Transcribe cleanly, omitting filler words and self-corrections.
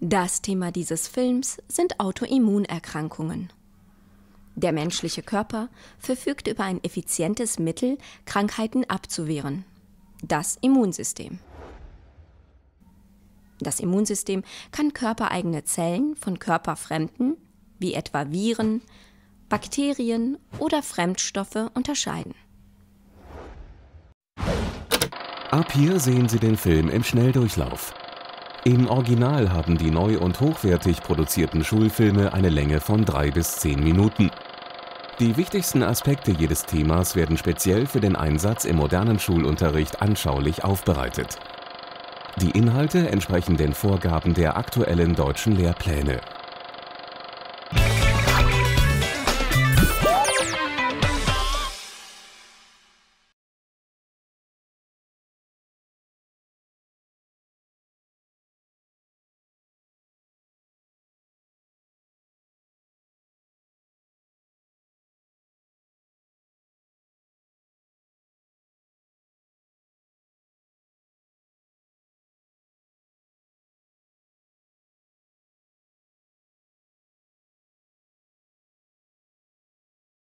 Das Thema dieses Films sind Autoimmunerkrankungen. Der menschliche Körper verfügt über ein effizientes Mittel, Krankheiten abzuwehren: das Immunsystem. Das Immunsystem kann körpereigene Zellen von körperfremden, wie etwa Viren, Bakterien oder Fremdstoffe, unterscheiden. Ab hier sehen Sie den Film im Schnelldurchlauf. Im Original haben die neu und hochwertig produzierten Schulfilme eine Länge von 3 bis 10 Minuten. Die wichtigsten Aspekte jedes Themas werden speziell für den Einsatz im modernen Schulunterricht anschaulich aufbereitet. Die Inhalte entsprechen den Vorgaben der aktuellen deutschen Lehrpläne.